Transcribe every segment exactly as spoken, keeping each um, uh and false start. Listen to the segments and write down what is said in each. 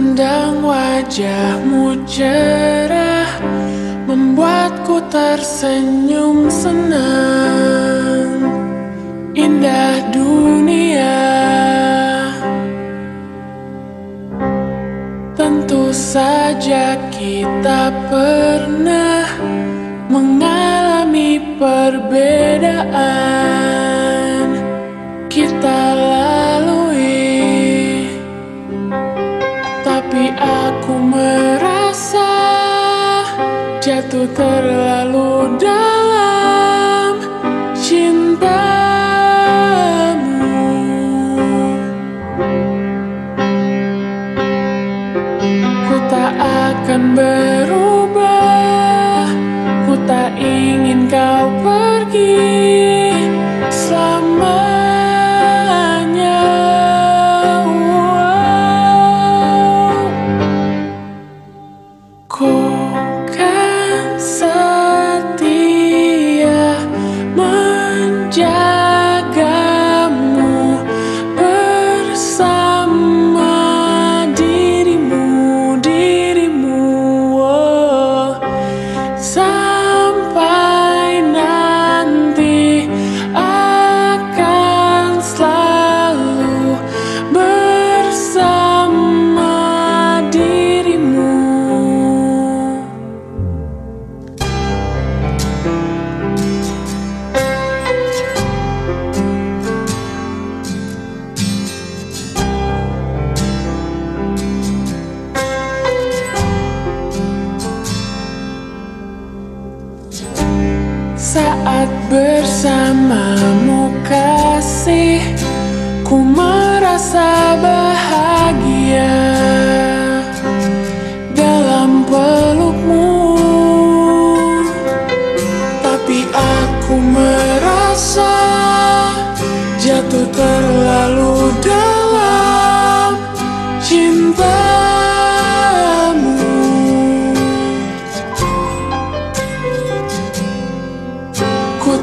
memandang wajahmu cerah, membuatku tersenyum senang. Indah dunia, tentu saja kita pernah mengalami perbedaan. Kita jatuh terlalu dalam cintamu. Ku tak akan berubah, ku tak ingin kau pergi selamanya. Saat bersamamu kasih, ku merasa bahagia. Dalam pelukmu, tapi aku merasa jatuh terlalu dalam cinta.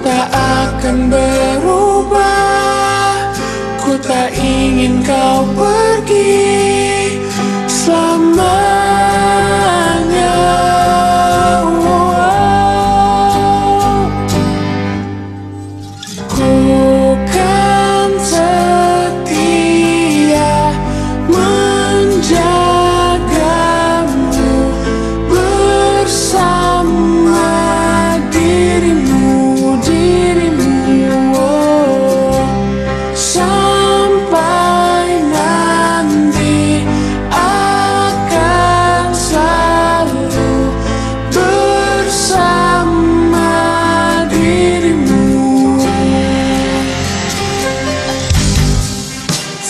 Tak akan berubah, ku tak ingin kau pergi selamanya. Ku kan setia menjaga.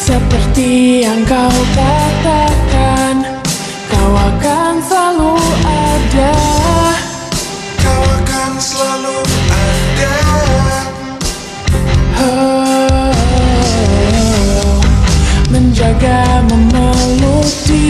Seperti yang kau katakan, kau akan selalu ada. Kau akan selalu ada. Oh, oh, oh. Menjaga, memeluk diri.